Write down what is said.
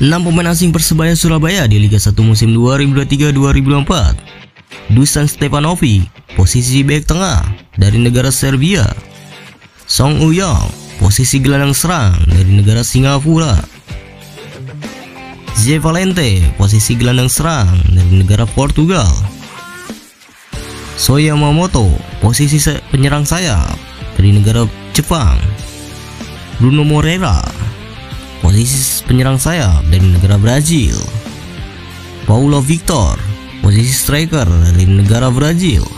6 pemain asing Persebaya Surabaya di Liga 1 musim 2023-2024. Dusan Stevanovic, posisi bek tengah dari negara Serbia. Song Uyong, posisi gelandang serang dari negara Singapura. Zé Valente, posisi gelandang serang dari negara Portugal. Sho Yamamoto, posisi penyerang sayap dari negara Jepang. Bruno Moreira, posisi penyerang sayap dari negara Brazil. Paulo Victor, posisi striker dari negara Brazil.